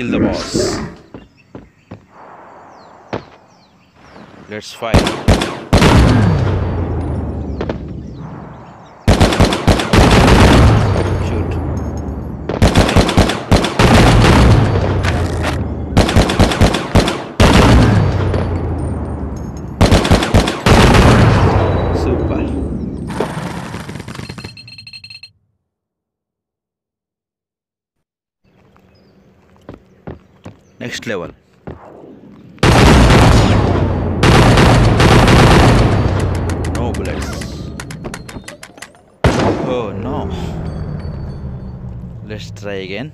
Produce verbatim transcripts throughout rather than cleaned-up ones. kill the boss. Let's fight. Next level. No bullets. Oh no. Let's try again.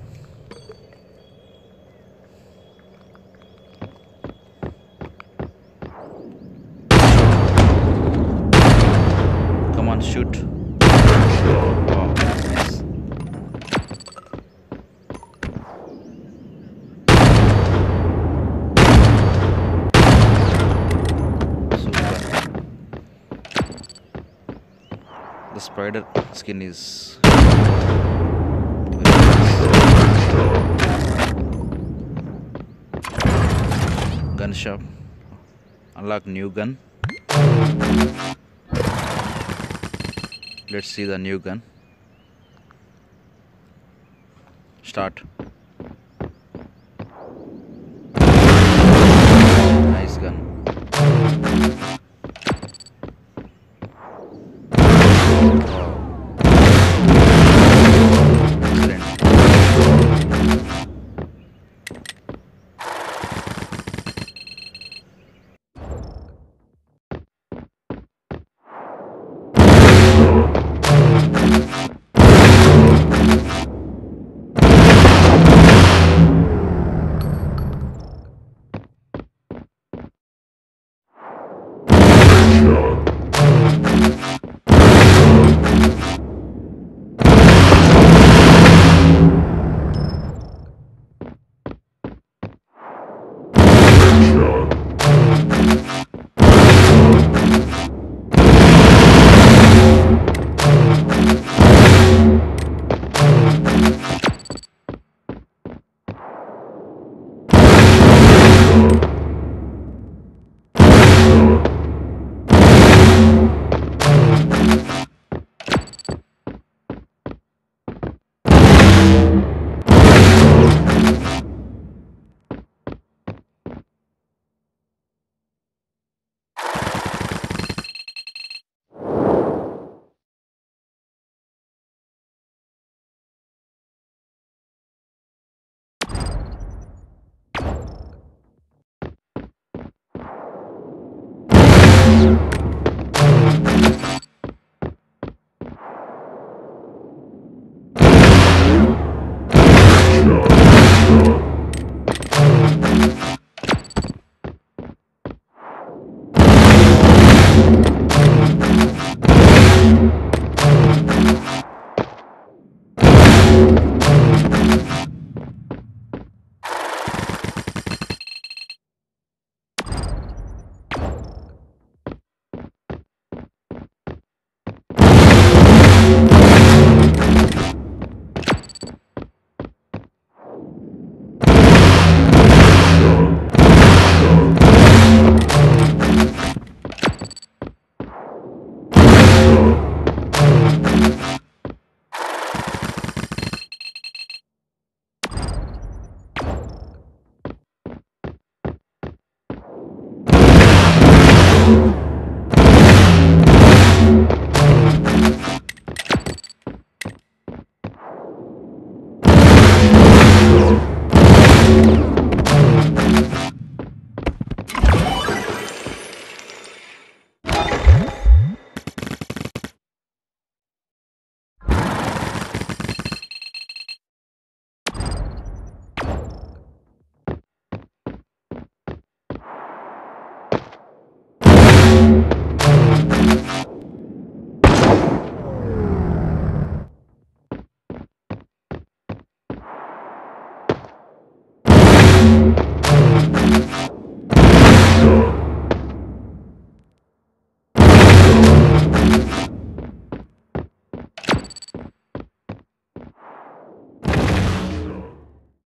Come on, shoot. The spider skin is gun shop. Unlock new gun. Let's see the new gun. Start. Nice gun. Thank you.